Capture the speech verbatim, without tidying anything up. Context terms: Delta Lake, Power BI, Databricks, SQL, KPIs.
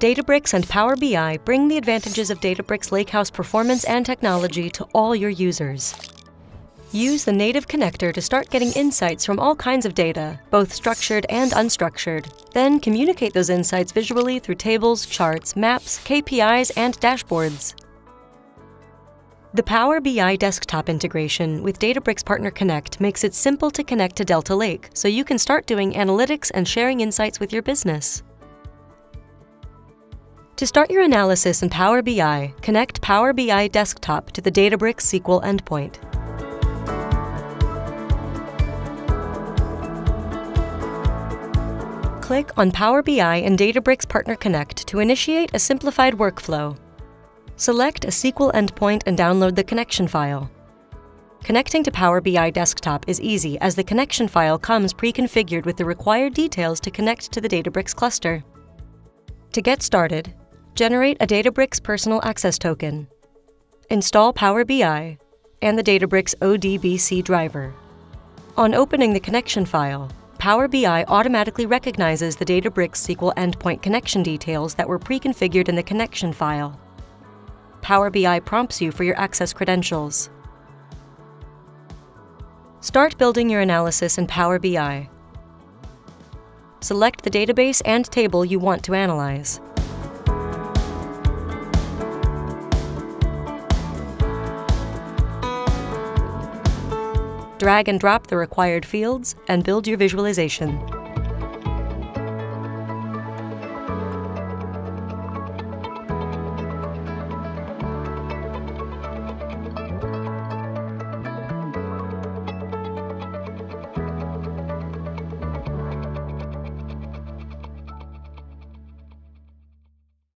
Both Databricks and Power B I bring the advantages of Databricks Lakehouse performance and technology to all your users. Use the native connector to start getting insights from all kinds of data, both structured and unstructured. Then communicate those insights visually through tables, charts, maps, K P Is, and dashboards. The Power B I desktop integration with Databricks Partner Connect makes it simple to connect to Delta Lake, so you can start doing analytics and sharing insights with your business. To start your analysis in Power B I, connect Power B I Desktop to the Databricks S Q L endpoint. Click on Power B I and Databricks Partner Connect to initiate a simplified workflow. Select a S Q L endpoint and download the connection file. Connecting to Power B I Desktop is easy, as the connection file comes pre-configured with the required details to connect to the Databricks cluster. To get started, generate a Databricks Personal Access Token, install Power B I, and the Databricks O D B C driver. On opening the connection file, Power B I automatically recognizes the Databricks S Q L endpoint connection details that were pre-configured in the connection file. Power B I prompts you for your access credentials. Start building your analysis in Power B I. Select the database and table you want to analyze. Drag and drop the required fields and build your visualization.